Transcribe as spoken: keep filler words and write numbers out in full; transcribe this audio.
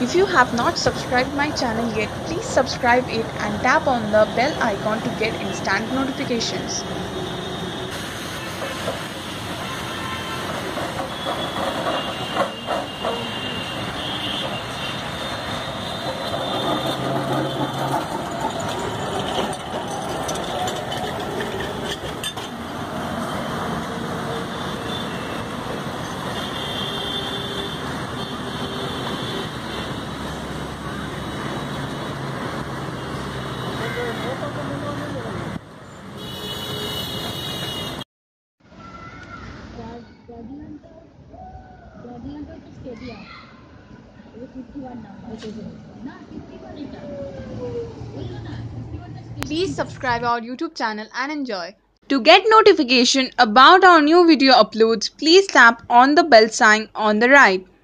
If you have not subscribed my channel yet, please subscribe it and tap on the bell icon to get instant notifications. Please subscribe our YouTube channel and enjoy. To get notification about our new video uploads, please tap on the bell sign on the right.